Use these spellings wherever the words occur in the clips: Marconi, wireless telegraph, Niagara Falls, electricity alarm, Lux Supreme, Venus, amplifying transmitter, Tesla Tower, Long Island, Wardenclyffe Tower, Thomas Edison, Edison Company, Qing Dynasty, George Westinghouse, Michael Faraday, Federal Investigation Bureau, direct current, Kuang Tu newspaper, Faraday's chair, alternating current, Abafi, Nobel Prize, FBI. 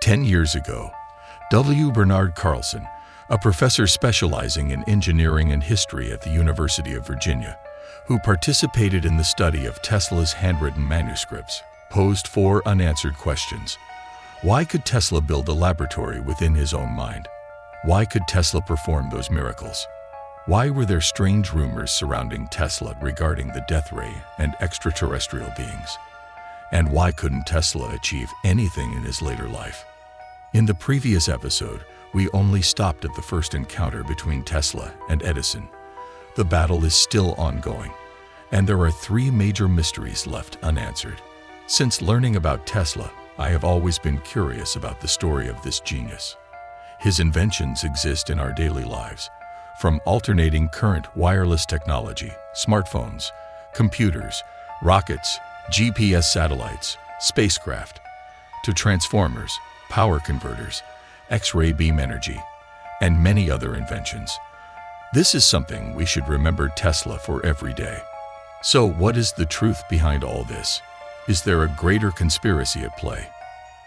10 years ago, W. Bernard Carlson, a professor specializing in engineering and history at the University of Virginia, who participated in the study of Tesla's handwritten manuscripts, posed four unanswered questions. Why could Tesla build a laboratory within his own mind? Why could Tesla perform those miracles? Why were there strange rumors surrounding Tesla regarding the death ray and extraterrestrial beings? And why couldn't Tesla achieve anything in his later life? In the previous episode, we only stopped at the first encounter between Tesla and Edison. The battle is still ongoing, and there are three major mysteries left unanswered. Since learning about Tesla, I have always been curious about the story of this genius. His inventions exist in our daily lives, from alternating current wireless technology, smartphones, computers, rockets, GPS satellites, spacecraft, to transformers, power converters, X-ray beam energy, and many other inventions. This is something we should remember Tesla for every day. So what is the truth behind all this? Is there a greater conspiracy at play?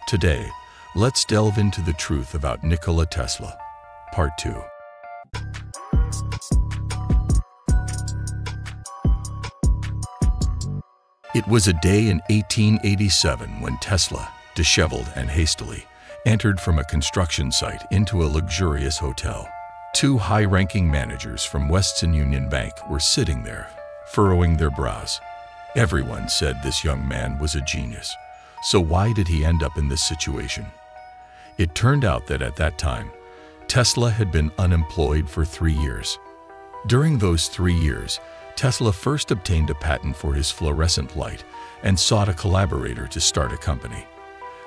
Today, let's delve into the truth about Nikola Tesla. Part 2. It was a day in 1887 when Tesla, disheveled and hastily, entered from a construction site into a luxurious hotel. Two high-ranking managers from Western Union Bank were sitting there, furrowing their brows. Everyone said this young man was a genius, so why did he end up in this situation? It turned out that at that time, Tesla had been unemployed for 3 years. During those 3 years, Tesla first obtained a patent for his fluorescent light and sought a collaborator to start a company.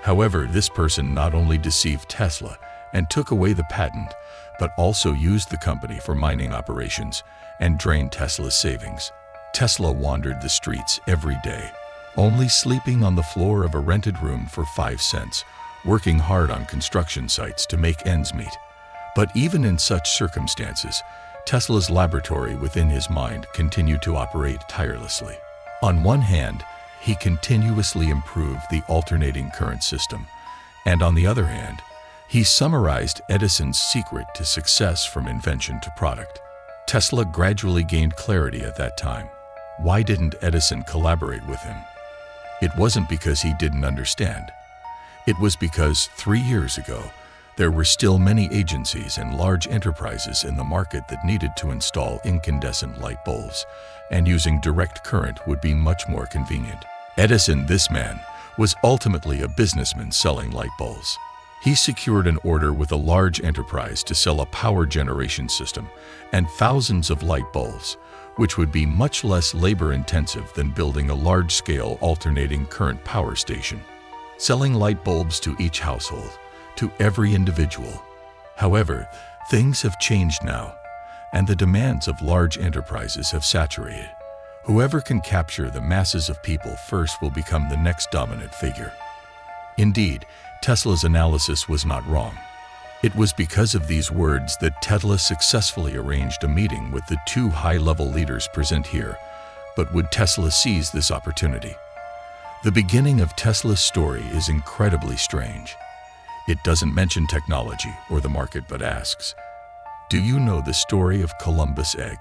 However, this person not only deceived Tesla and took away the patent, but also used the company for mining operations and drained Tesla's savings. Tesla wandered the streets every day, only sleeping on the floor of a rented room for 5 cents, working hard on construction sites to make ends meet. But even in such circumstances, Tesla's laboratory within his mind continued to operate tirelessly. On one hand, he continuously improved the alternating current system, and on the other hand, he summarized Edison's secret to success from invention to product. Tesla gradually gained clarity at that time. Why didn't Edison collaborate with him? It wasn't because he didn't understand. It was because 3 years ago, there were still many agencies and large enterprises in the market that needed to install incandescent light bulbs, and using direct current would be much more convenient. Edison, this man, was ultimately a businessman selling light bulbs. He secured an order with a large enterprise to sell a power generation system and thousands of light bulbs, which would be much less labor-intensive than building a large-scale alternating current power station. Selling light bulbs to each household, to every individual. However, things have changed now, and the demands of large enterprises have saturated. Whoever can capture the masses of people first will become the next dominant figure. Indeed, Tesla's analysis was not wrong. It was because of these words that Tesla successfully arranged a meeting with the two high-level leaders present here, but would Tesla seize this opportunity? The beginning of Tesla's story is incredibly strange. It doesn't mention technology or the market, but asks, "Do you know the story of Columbus' egg?"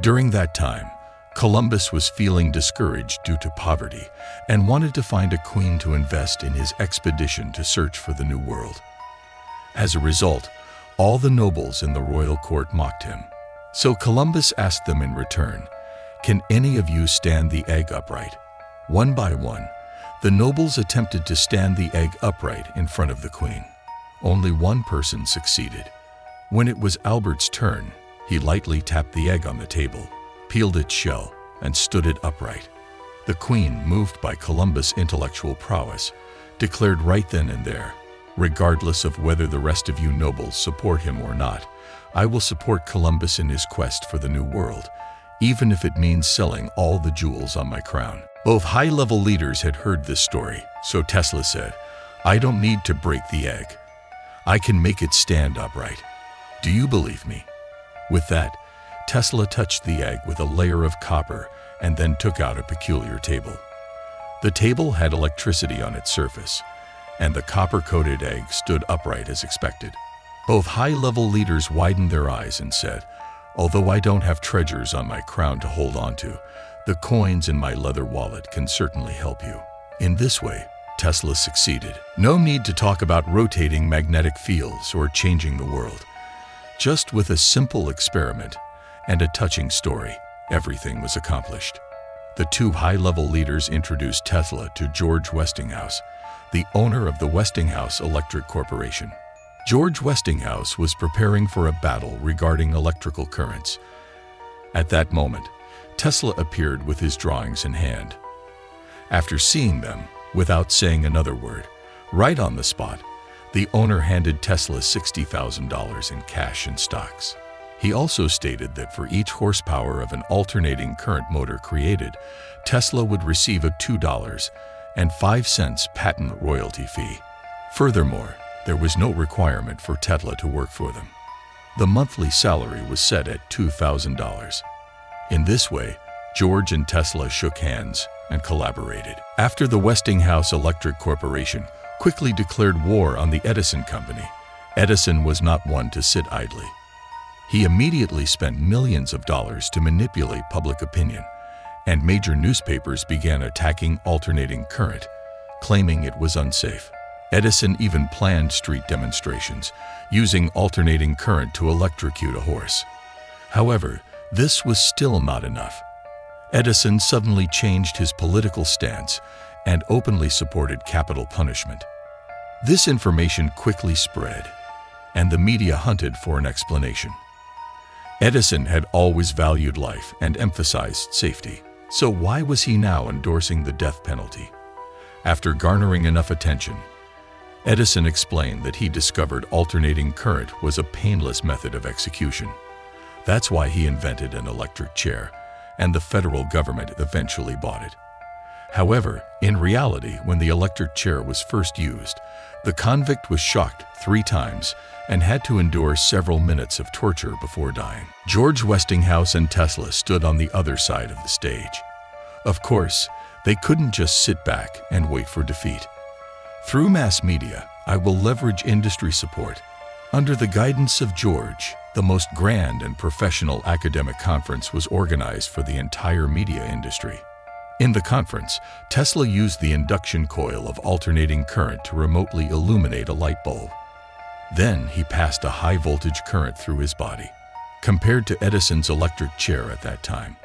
During that time, Columbus was feeling discouraged due to poverty and wanted to find a queen to invest in his expedition to search for the New World. As a result, all the nobles in the royal court mocked him. So Columbus asked them in return, "Can any of you stand the egg upright?" One by one, the nobles attempted to stand the egg upright in front of the queen. Only one person succeeded. When it was Albert's turn, he lightly tapped the egg on the table, peeled its shell, and stood it upright. The queen, moved by Columbus' intellectual prowess, declared right then and there, "Regardless of whether the rest of you nobles support him or not, I will support Columbus in his quest for the New World, even if it means selling all the jewels on my crown." Both high-level leaders had heard this story, so Tesla said, "I don't need to break the egg. I can make it stand upright. Do you believe me?" With that, Tesla touched the egg with a layer of copper and then took out a peculiar table. The table had electricity on its surface, and the copper-coated egg stood upright as expected. Both high-level leaders widened their eyes and said, "Although I don't have treasures on my crown to hold on to, the coins in my leather wallet can certainly help you." In this way, Tesla succeeded. No need to talk about rotating magnetic fields or changing the world. Just with a simple experiment and a touching story, everything was accomplished. The two high-level leaders introduced Tesla to George Westinghouse, the owner of the Westinghouse Electric Corporation. George Westinghouse was preparing for a battle regarding electrical currents. At that moment, Tesla appeared with his drawings in hand. After seeing them, without saying another word, right on the spot, the owner handed Tesla $60,000 in cash and stocks. He also stated that for each horsepower of an alternating current motor created, Tesla would receive a $2.05 patent royalty fee. Furthermore, there was no requirement for Tesla to work for them. The monthly salary was set at $2,000. In this way, George and Tesla shook hands and collaborated. After the Westinghouse Electric Corporation quickly declared war on the Edison Company, Edison was not one to sit idly. He immediately spent millions of dollars to manipulate public opinion, and major newspapers began attacking alternating current, claiming it was unsafe. Edison even planned street demonstrations, using alternating current to electrocute a horse. However, this was still not enough. Edison suddenly changed his political stance and openly supported capital punishment. This information quickly spread, and the media hunted for an explanation. Edison had always valued life and emphasized safety, so why was he now endorsing the death penalty? After garnering enough attention, Edison explained that he discovered alternating current was a painless method of execution. That's why he invented an electric chair, and the federal government eventually bought it. However, in reality, when the electric chair was first used, the convict was shocked 3 times and had to endure several minutes of torture before dying. George Westinghouse and Tesla stood on the other side of the stage. Of course, they couldn't just sit back and wait for defeat. Through mass media, I will leverage industry support. Under the guidance of George, the most grand and professional academic conference was organized for the entire media industry. In the conference, Tesla used the induction coil of alternating current to remotely illuminate a light bulb. Then he passed a high-voltage current through his body, compared to Edison's electric chair at that time,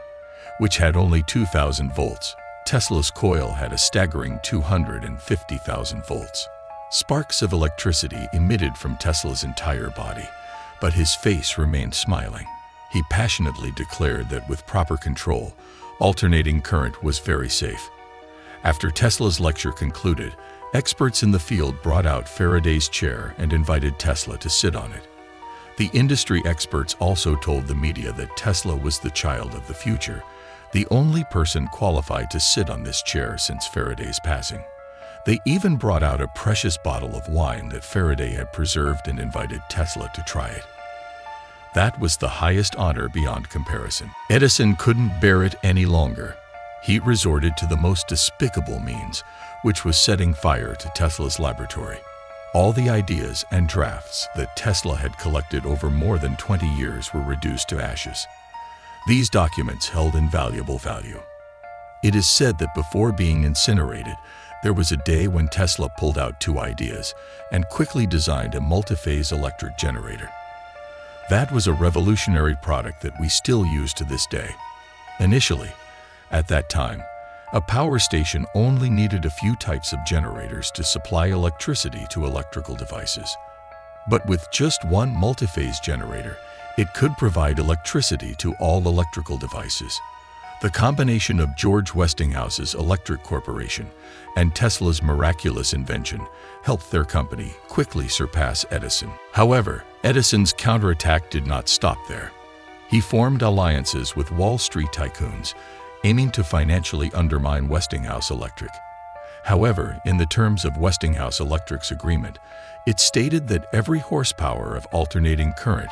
which had only 2,000 volts. Tesla's coil had a staggering 250,000 volts. Sparks of electricity emitted from Tesla's entire body, but his face remained smiling. He passionately declared that with proper control, alternating current was very safe. After Tesla's lecture concluded, experts in the field brought out Faraday's chair and invited Tesla to sit on it. The industry experts also told the media that Tesla was the child of the future, the only person qualified to sit on this chair since Faraday's passing. They even brought out a precious bottle of wine that Faraday had preserved and invited Tesla to try it. That was the highest honor beyond comparison. Edison couldn't bear it any longer. He resorted to the most despicable means, which was setting fire to Tesla's laboratory. All the ideas and drafts that Tesla had collected over more than 20 years were reduced to ashes. These documents held invaluable value. It is said that before being incinerated, there was a day when Tesla pulled out 2 ideas and quickly designed a multiphase electric generator. That was a revolutionary product that we still use to this day. Initially, at that time, a power station only needed a few types of generators to supply electricity to electrical devices. But with just one multiphase generator, it could provide electricity to all electrical devices. The combination of George Westinghouse's Electric Corporation and Tesla's miraculous invention helped their company quickly surpass Edison. However, Edison's counterattack did not stop there. He formed alliances with Wall Street tycoons, aiming to financially undermine Westinghouse Electric. However, in the terms of Westinghouse Electric's agreement, it stated that every horsepower of alternating current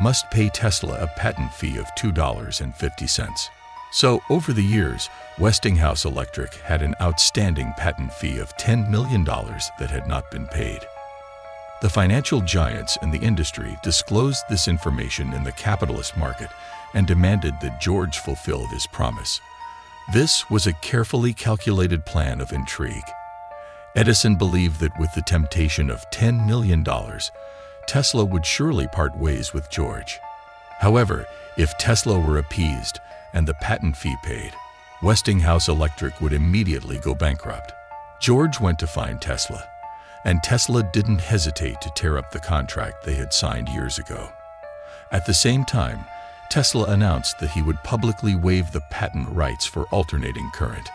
must pay Tesla a patent fee of $2.50. So, over the years, Westinghouse Electric had an outstanding patent fee of $10 million that had not been paid. The financial giants in the industry disclosed this information in the capitalist market and demanded that George fulfill his promise. This was a carefully calculated plan of intrigue. Edison believed that with the temptation of $10 million, Tesla would surely part ways with George. However, if Tesla were appeased and the patent fee paid, Westinghouse Electric would immediately go bankrupt. George went to find Tesla, and Tesla didn't hesitate to tear up the contract they had signed years ago. At the same time, Tesla announced that he would publicly waive the patent rights for alternating current.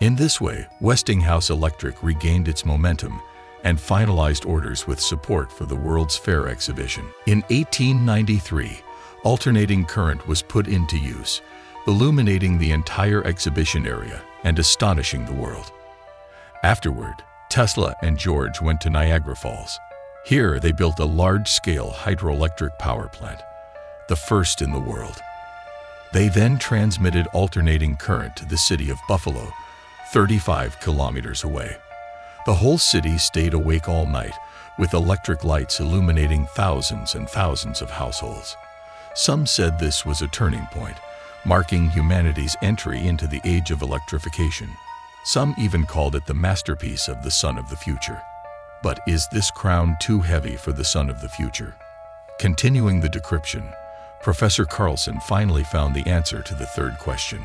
In this way, Westinghouse Electric regained its momentum and finalized orders with support for the World's Fair exhibition. In 1893, alternating current was put into use, illuminating the entire exhibition area and astonishing the world. Afterward, Tesla and George went to Niagara Falls. Here they built a large-scale hydroelectric power plant, the first in the world. They then transmitted alternating current to the city of Buffalo, 35 kilometers away. The whole city stayed awake all night, with electric lights illuminating thousands and thousands of households. Some said this was a turning point, marking humanity's entry into the age of electrification. Some even called it the masterpiece of the sun of the future. But is this crown too heavy for the sun of the future? Continuing the decryption, Professor Carlson finally found the answer to the third question.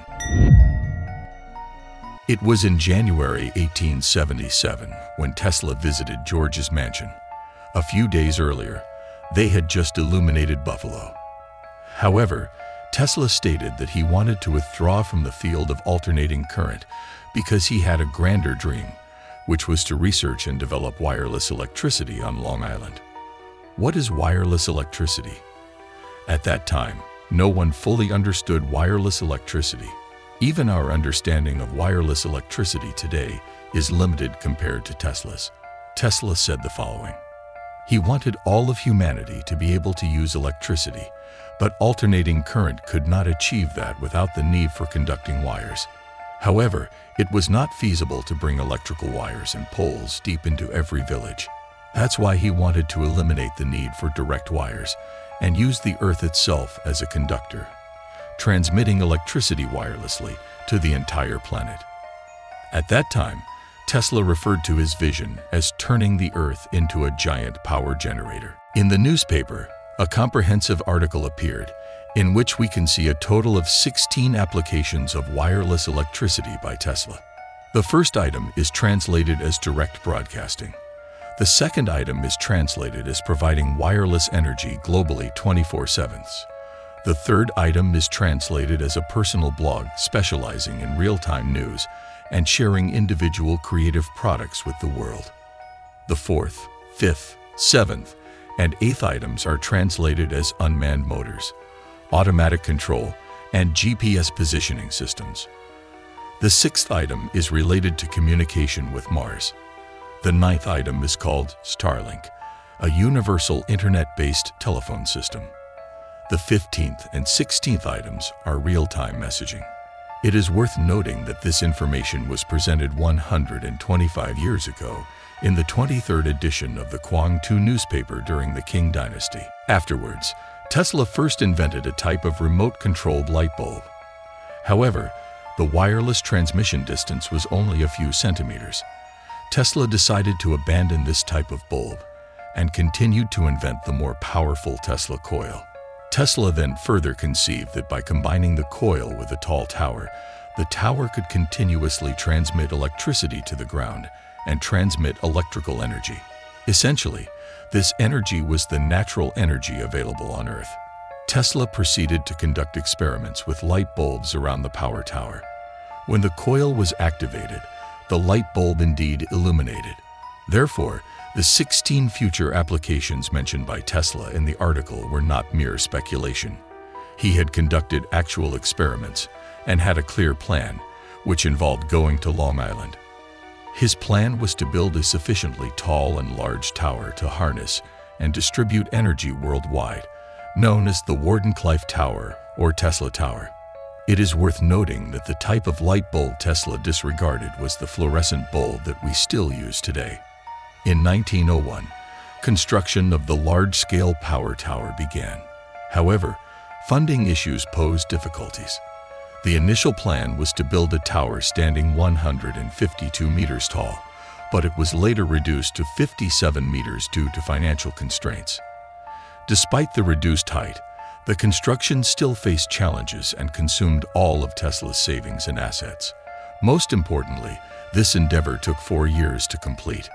It was in January 1877 when Tesla visited George's mansion. A few days earlier, they had just illuminated Buffalo. However, Tesla stated that he wanted to withdraw from the field of alternating current because he had a grander dream, which was to research and develop wireless electricity on Long Island. What is wireless electricity? At that time, no one fully understood wireless electricity. Even our understanding of wireless electricity today is limited compared to Tesla's. Tesla said the following. He wanted all of humanity to be able to use electricity, but alternating current could not achieve that without the need for conducting wires. However, it was not feasible to bring electrical wires and poles deep into every village. That's why he wanted to eliminate the need for direct wires and use the Earth itself as a conductor, transmitting electricity wirelessly to the entire planet. At that time, Tesla referred to his vision as turning the Earth into a giant power generator. In the newspaper, a comprehensive article appeared, in which we can see a total of 16 applications of wireless electricity by Tesla. The first item is translated as direct broadcasting. The second item is translated as providing wireless energy globally 24/7. The third item is translated as a personal blog specializing in real-time news and sharing individual creative products with the world. The fourth, fifth, seventh, and eighth items are translated as unmanned motors, automatic control, and GPS positioning systems. The sixth item is related to communication with Mars. The ninth item is called Starlink, a universal internet-based telephone system. The 15th and 16th items are real-time messaging. It is worth noting that this information was presented 125 years ago in the 23rd edition of the Kuang Tu newspaper during the Qing Dynasty. Afterwards, Tesla first invented a type of remote-controlled light bulb. However, the wireless transmission distance was only a few centimeters. Tesla decided to abandon this type of bulb and continued to invent the more powerful Tesla coil. Tesla then further conceived that by combining the coil with a tall tower, the tower could continuously transmit electricity to the ground and transmit electrical energy. Essentially, this energy was the natural energy available on Earth. Tesla proceeded to conduct experiments with light bulbs around the power tower. When the coil was activated, the light bulb indeed illuminated. Therefore, the 16 future applications mentioned by Tesla in the article were not mere speculation. He had conducted actual experiments and had a clear plan, which involved going to Long Island. His plan was to build a sufficiently tall and large tower to harness and distribute energy worldwide, known as the Wardenclyffe Tower or Tesla Tower. It is worth noting that the type of light bulb Tesla disregarded was the fluorescent bulb that we still use today. In 1901, construction of the large-scale power tower began. However, funding issues posed difficulties. The initial plan was to build a tower standing 152 meters tall, but it was later reduced to 57 meters due to financial constraints. Despite the reduced height, the construction still faced challenges and consumed all of Tesla's savings and assets. Most importantly, this endeavor took 4 years to complete.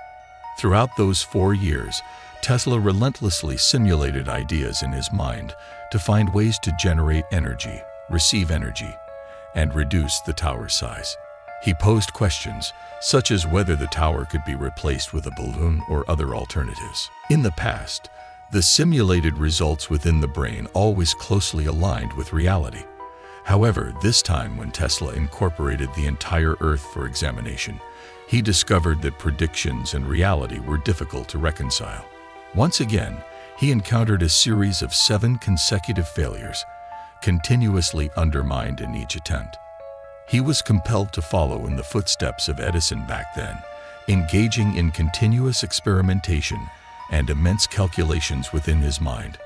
Throughout those 4 years, Tesla relentlessly simulated ideas in his mind to find ways to generate energy, receive energy, and reduce the tower size. He posed questions, such as whether the tower could be replaced with a balloon or other alternatives. In the past, the simulated results within the brain always closely aligned with reality. However, this time when Tesla incorporated the entire Earth for examination, he discovered that predictions and reality were difficult to reconcile. Once again, he encountered a series of 7 consecutive failures, continuously undermined in each attempt. He was compelled to follow in the footsteps of Edison back then, engaging in continuous experimentation and immense calculations within his mind,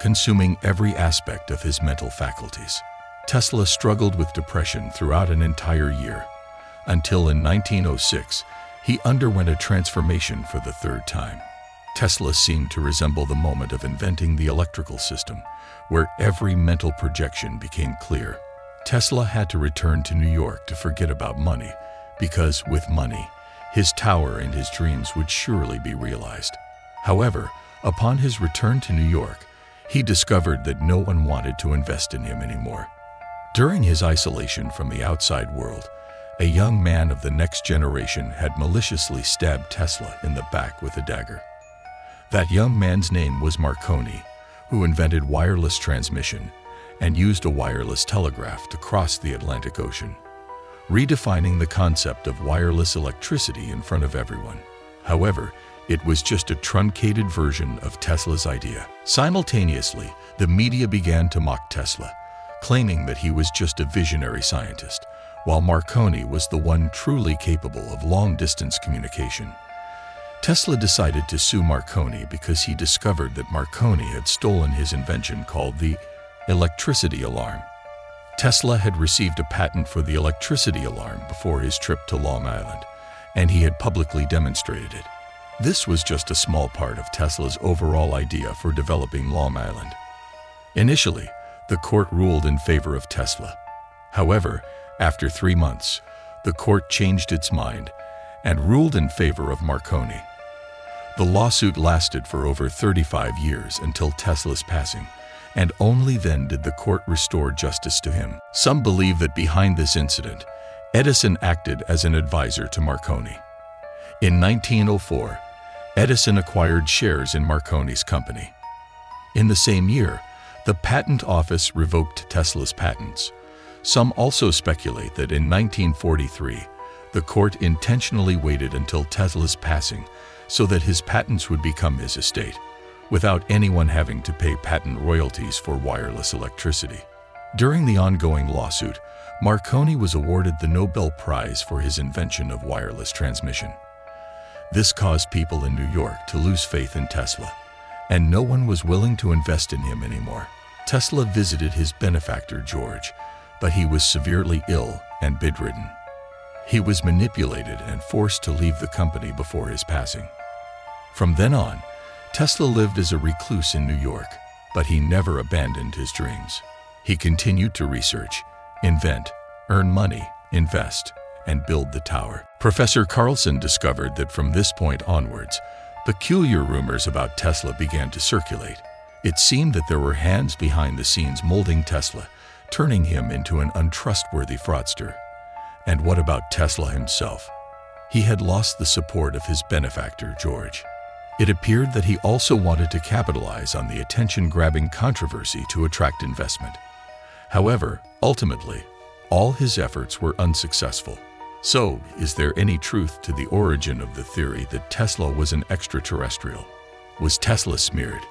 consuming every aspect of his mental faculties. Tesla struggled with depression throughout an entire year, until in 1906, he underwent a transformation for the 3rd time. Tesla seemed to resemble the moment of inventing the electrical system, where every mental projection became clear. Tesla had to return to New York to forget about money, because with money, his tower and his dreams would surely be realized. However, upon his return to New York, he discovered that no one wanted to invest in him anymore. During his isolation from the outside world, a young man of the next generation had maliciously stabbed Tesla in the back with a dagger. That young man's name was Marconi, who invented wireless transmission and used a wireless telegraph to cross the Atlantic Ocean, redefining the concept of wireless electricity in front of everyone. However, it was just a truncated version of Tesla's idea. Simultaneously, the media began to mock Tesla, claiming that he was just a visionary scientist, while Marconi was the one truly capable of long-distance communication. Tesla decided to sue Marconi because he discovered that Marconi had stolen his invention called the electricity alarm. Tesla had received a patent for the electricity alarm before his trip to Long Island, and he had publicly demonstrated it. This was just a small part of Tesla's overall idea for developing Long Island. Initially, the court ruled in favor of Tesla. However, after 3 months, the court changed its mind and ruled in favor of Marconi. The lawsuit lasted for over 35 years until Tesla's passing, and only then did the court restore justice to him. Some believe that behind this incident, Edison acted as an advisor to Marconi. In 1904, Edison acquired shares in Marconi's company. In the same year, the Patent Office revoked Tesla's patents. Some also speculate that in 1943, the court intentionally waited until Tesla's passing so that his patents would become his estate, without anyone having to pay patent royalties for wireless electricity. During the ongoing lawsuit, Marconi was awarded the Nobel Prize for his invention of wireless transmission. This caused people in New York to lose faith in Tesla, and no one was willing to invest in him anymore. Tesla visited his benefactor George, but he was severely ill and bedridden. He was manipulated and forced to leave the company before his passing. From then on, Tesla lived as a recluse in New York, but he never abandoned his dreams. He continued to research, invent, earn money, invest, and build the tower. Professor Carlson discovered that from this point onwards, peculiar rumors about Tesla began to circulate. It seemed that there were hands behind the scenes molding Tesla, turning him into an untrustworthy fraudster. And what about Tesla himself? He had lost the support of his benefactor, George. It appeared that he also wanted to capitalize on the attention-grabbing controversy to attract investment. However, ultimately, all his efforts were unsuccessful. So, is there any truth to the origin of the theory that Tesla was an extraterrestrial? Was Tesla smeared?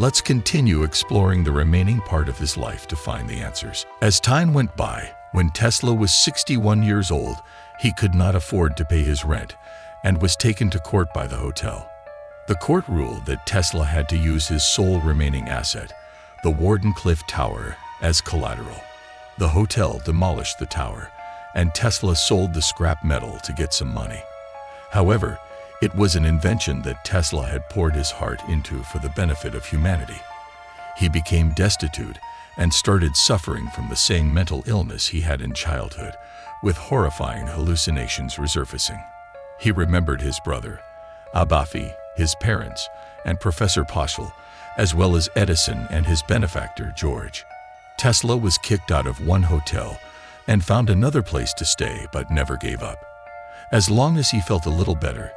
Let's continue exploring the remaining part of his life to find the answers. As time went by, when Tesla was 61 years old, he could not afford to pay his rent and was taken to court by the hotel. The court ruled that Tesla had to use his sole remaining asset, the Wardenclyffe Tower, as collateral. The hotel demolished the tower, and Tesla sold the scrap metal to get some money. However, it was an invention that Tesla had poured his heart into for the benefit of humanity. He became destitute and started suffering from the same mental illness he had in childhood, with horrifying hallucinations resurfacing. He remembered his brother, Abafi, his parents, and Professor Poschel, as well as Edison and his benefactor, George. Tesla was kicked out of one hotel and found another place to stay, but never gave up. As long as he felt a little better,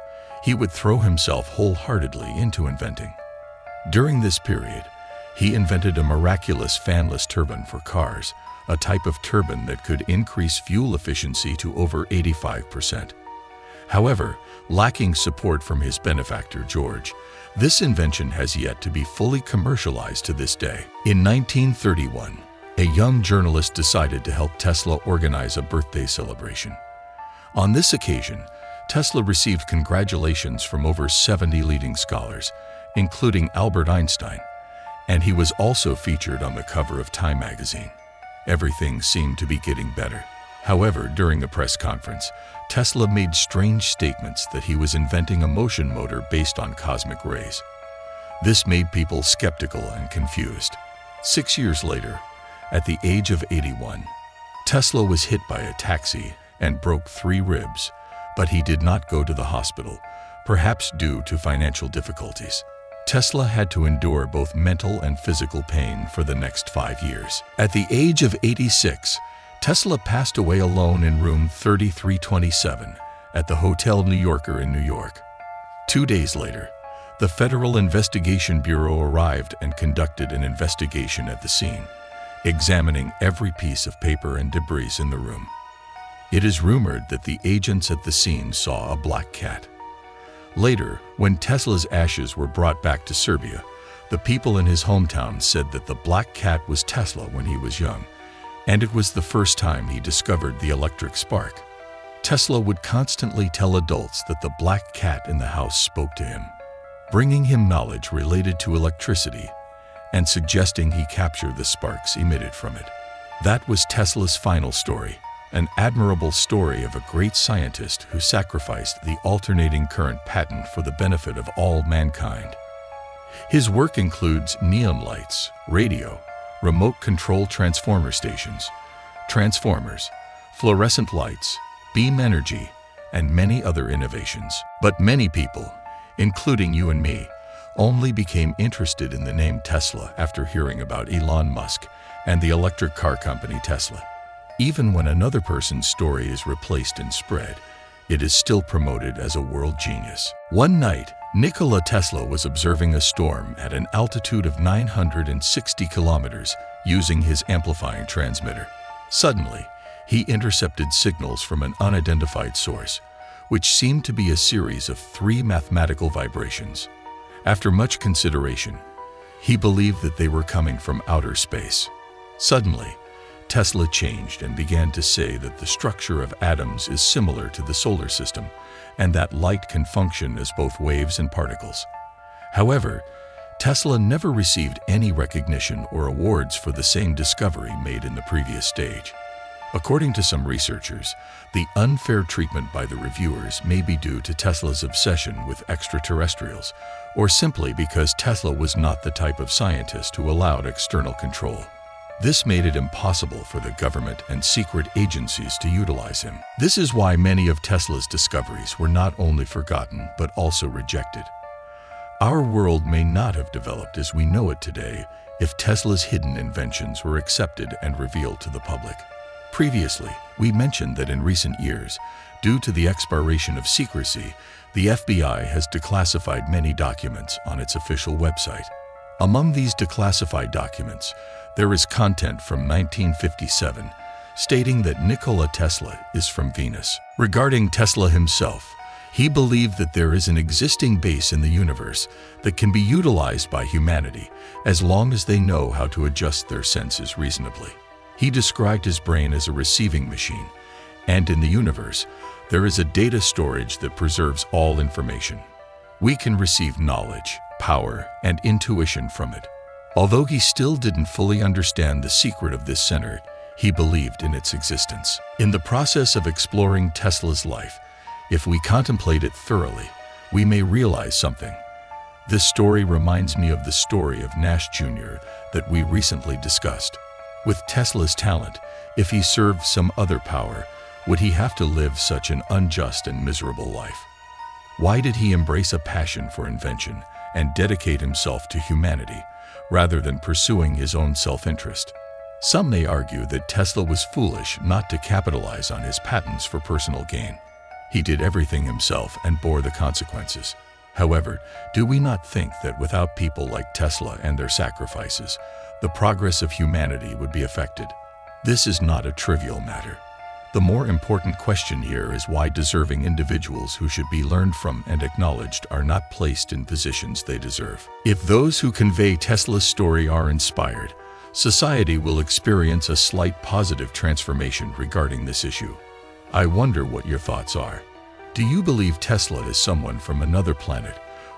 he would throw himself wholeheartedly into inventing. During this period, he invented a miraculous fanless turbine for cars, a type of turbine that could increase fuel efficiency to over 85%. However, lacking support from his benefactor George, this invention has yet to be fully commercialized to this day. In 1931, a young journalist decided to help Tesla organize a birthday celebration. On this occasion, Tesla received congratulations from over 70 leading scholars, including Albert Einstein, and he was also featured on the cover of Time magazine. Everything seemed to be getting better. However, during the press conference, Tesla made strange statements that he was inventing a motion motor based on cosmic rays. This made people skeptical and confused. 6 years later, at the age of 81, Tesla was hit by a taxi and broke 3 ribs, but he did not go to the hospital, perhaps due to financial difficulties. Tesla had to endure both mental and physical pain for the next 5 years. At the age of 86, Tesla passed away alone in room 3327 at the Hotel New Yorker in New York. 2 days later, the Federal Investigation Bureau arrived and conducted an investigation at the scene, examining every piece of paper and debris in the room. It is rumored that the agents at the scene saw a black cat. Later, when Tesla's ashes were brought back to Serbia, the people in his hometown said that the black cat was Tesla when he was young, and it was the first time he discovered the electric spark. Tesla would constantly tell adults that the black cat in the house spoke to him, bringing him knowledge related to electricity and suggesting he capture the sparks emitted from it. That was Tesla's final story, an admirable story of a great scientist who sacrificed the alternating current patent for the benefit of all mankind. His work includes neon lights, radio, remote control transformer stations, transformers, fluorescent lights, beam energy, and many other innovations. But many people, including you and me, only became interested in the name Tesla after hearing about Elon Musk and the electric car company Tesla. Even when another person's story is replaced and spread, it is still promoted as a world genius. One night, Nikola Tesla was observing a storm at an altitude of 960 kilometers using his amplifying transmitter. Suddenly, he intercepted signals from an unidentified source, which seemed to be a series of 3 mathematical vibrations. After much consideration, he believed that they were coming from outer space. Suddenly, Tesla changed and began to say that the structure of atoms is similar to the solar system and that light can function as both waves and particles. However, Tesla never received any recognition or awards for the same discovery made in the previous stage. According to some researchers, the unfair treatment by the reviewers may be due to Tesla's obsession with extraterrestrials, or simply because Tesla was not the type of scientist who allowed external control. This made it impossible for the government and secret agencies to utilize him. This is why many of Tesla's discoveries were not only forgotten but also rejected. Our world may not have developed as we know it today if Tesla's hidden inventions were accepted and revealed to the public. Previously, we mentioned that in recent years, due to the expiration of secrecy, the FBI has declassified many documents on its official website. Among these declassified documents, there is content from 1957 stating that Nikola Tesla is from Venus. Regarding Tesla himself, He believed that there is an existing base in the universe that can be utilized by humanity as long as they know how to adjust their senses reasonably. He described his brain as a receiving machine, and in the universe, there is a data storage that preserves all information. We can receive knowledge, power, and intuition from it. Although he still didn't fully understand the secret of this center, he believed in its existence. In the process of exploring Tesla's life, if we contemplate it thoroughly, we may realize something. This story reminds me of the story of Nash Jr. that we recently discussed. With Tesla's talent, if he served some other power, would he have to live such an unjust and miserable life? Why did he embrace a passion for invention and dedicate himself to humanity, rather than pursuing his own self-interest? Some may argue that Tesla was foolish not to capitalize on his patents for personal gain. He did everything himself and bore the consequences. However, do we not think that without people like Tesla and their sacrifices, the progress of humanity would be affected? This is not a trivial matter. The more important question here is why deserving individuals who should be learned from and acknowledged are not placed in positions they deserve. If those who convey Tesla's story are inspired, society will experience a slight positive transformation regarding this issue. I wonder what your thoughts are. Do you believe Tesla is someone from another planet,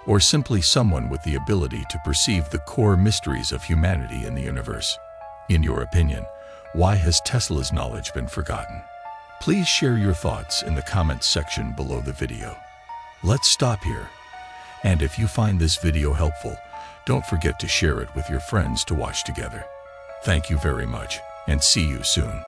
or simply someone with the ability to perceive the core mysteries of humanity and the universe? In your opinion, why has Tesla's knowledge been forgotten? Please share your thoughts in the comments section below the video. Let's stop here. And if you find this video helpful, don't forget to share it with your friends to watch together. Thank you very much, and see you soon.